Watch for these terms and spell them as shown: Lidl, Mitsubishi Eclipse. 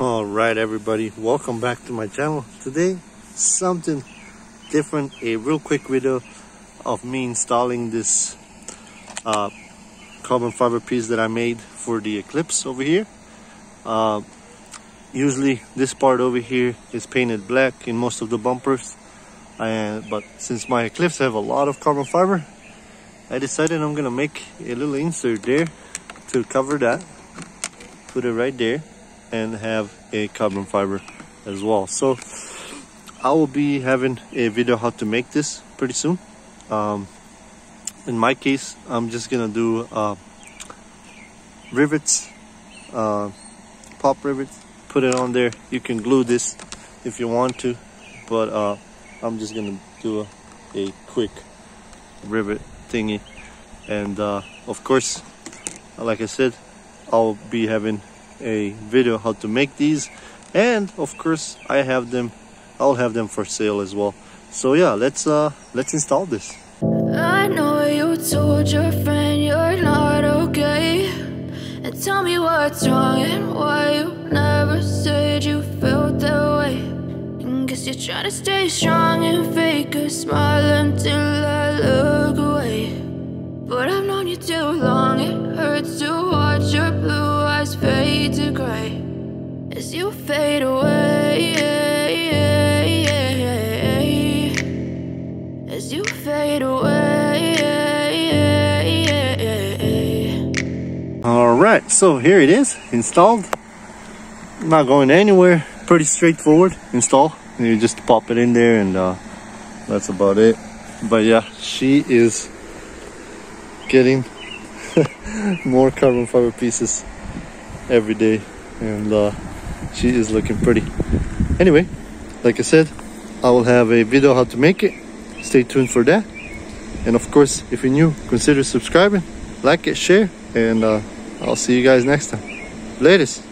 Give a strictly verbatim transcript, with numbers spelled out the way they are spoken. All right, everybody, welcome back to my channel. Today, something different, a real quick video of me installing this uh, carbon fiber piece that I made for the Eclipse over here. Uh, usually this part over here is painted black in most of the bumpers, and but since my Eclipse have a lot of carbon fiber, I decided I'm gonna make a little insert there to cover that, put it right there, and have a carbon fiber as well. So I will be having a video how to make this pretty soon. Um, in my case, I'm just gonna do uh, rivets, uh, pop rivets, put it on there. You can glue this if you want to, but uh, I'm just gonna do a, a quick rivet thingy. And uh, of course, like I said, I'll be having a video how to make these, and of course I have them I'll have them for sale as well. So yeah, let's uh let's install this. I know you told your friend you're not okay, and tell me what's wrong and why you never said you felt that way. And guess you're trying to stay strong and fake a smile until I look away, but I've known you too long. It hurts to watch your blue fade to gray as you fade away, as you fade away. All right, so here it is installed. Not going anywhere, pretty straightforward install. You just pop it in there, and uh, that's about it. But yeah, she is getting more carbon fiber pieces every day, and uh, she is looking pretty. Anyway, like I said, I will have a video how to make it. Stay tuned for that. And of course, if you're new, consider subscribing, like it, share, and uh, I'll see you guys next time. Latest.